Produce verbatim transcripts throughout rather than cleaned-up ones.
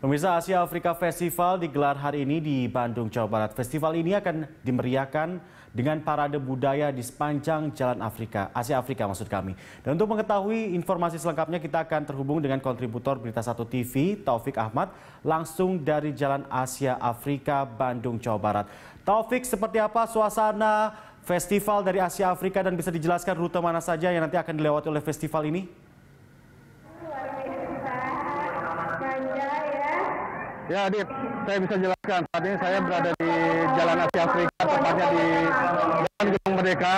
Pemirsa, Asia Afrika Festival digelar hari ini di Bandung, Jawa Barat. Festival ini akan dimeriahkan dengan parade budaya di sepanjang Jalan Afrika, Asia Afrika maksud kami. Dan untuk mengetahui informasi selengkapnya, kita akan terhubung dengan kontributor Berita Satu T V, Taufik Ahmad, langsung dari Jalan Asia Afrika, Bandung, Jawa Barat. Taufik, seperti apa suasana festival dari Asia Afrika dan bisa dijelaskan rute mana saja yang nanti akan dilewati oleh festival ini? Ya, Adit, saya bisa jelaskan. Saat ini saya berada di Jalan Asia Afrika, tepatnya di Jalan Gedung Merdeka.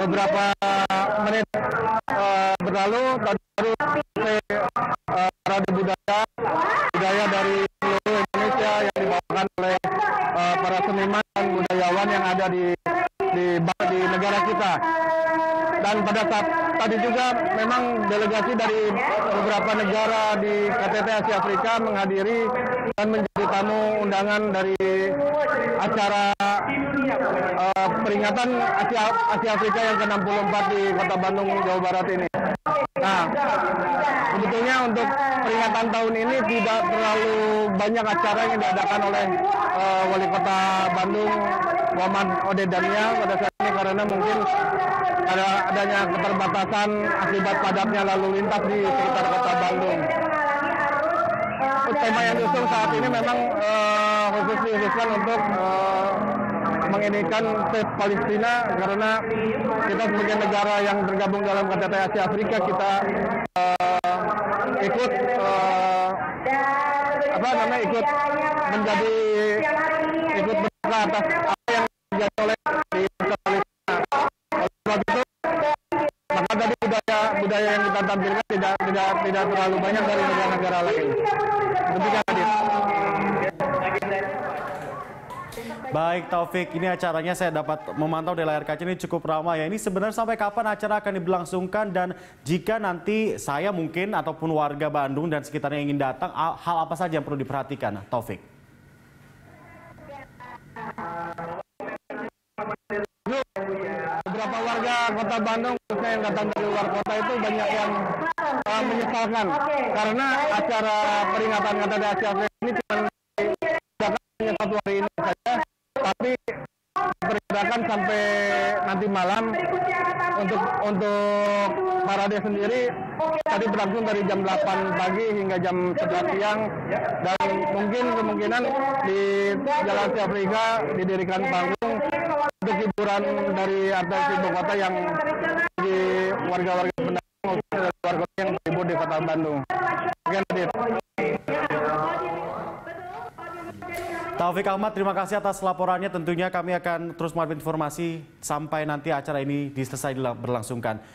Beberapa menit uh, berlalu, tadi baru uh, parade budaya, budaya dari seluruh Indonesia yang dibawakan oleh uh, para seniman dan budayawan yang ada di, di di negara kita. Dan pada saat tadi juga memang delegasi dari beberapa negara di K T T Asia Afrika menghadiri dan menjadi tamu undangan dari acara uh, peringatan Asia, Asia Afrika yang ke enam puluh empat di Kota Bandung, Jawa Barat ini. Nah, sebetulnya untuk peringatan tahun ini tidak terlalu banyak acara yang diadakan oleh uh, Wali Kota Bandung, Oded Danial, pada saat ini karena mungkin ada adanya keterbatasan akibat padatnya lalu lintas di sekitar Kota Bandung. Tema yang diusung saat ini memang uh, khusus diusulkan untuk uh, menginikan state Palestina, karena kita sebagai negara yang tergabung dalam K T T Asia Afrika, kita uh, ikut uh, apa namanya ikut menjadi ikut berduka atas apa yang terjadi oleh di Palestina. Oleh sebab itu, maka tadi budaya budaya yang kita tampilkan tidak tidak tidak terlalu banyak dari negara-negara lain. Baik Taufik, ini acaranya saya dapat memantau dari layar kaca, ini cukup ramai ya. Ini sebenarnya sampai kapan acara akan diberlangsungkan, dan jika nanti saya mungkin ataupun warga Bandung dan sekitarnya ingin datang, hal apa saja yang perlu diperhatikan, Taufik? Beberapa warga Kota Bandung khususnya yang datang dari luar kota itu banyak yang uh, menyesalkan karena acara peringatan K T T Asia Afrika ini cuma hanya satu hari ini saja, tapi diperkirakan sampai nanti malam. Untuk untuk parade sendiri tadi berlangsung dari jam delapan pagi hingga jam sebelas siang, dan mungkin kemungkinan di Jalan Asia Afrika didirikan panggung untuk hiburan dari artis ibu kota yang di warga-warga Bandung maupun warga yang berlibur di Kota Bandung. Sekian, Adit. Taufik Ahmad, terima kasih atas laporannya. Tentunya kami akan terus mengupdate informasi sampai nanti acara ini diselesai berlangsungkan.